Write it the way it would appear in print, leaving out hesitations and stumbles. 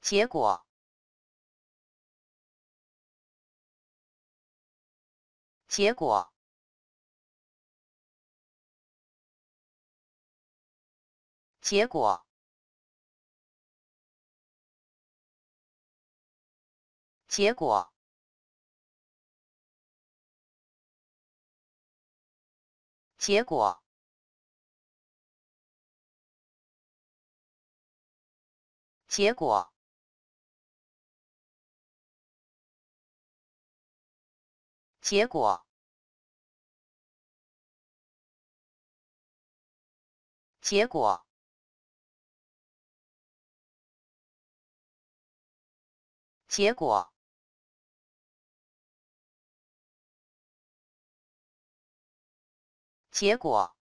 结果，结果，结果，结果，结果。 结果，结果，结果，结果，结果。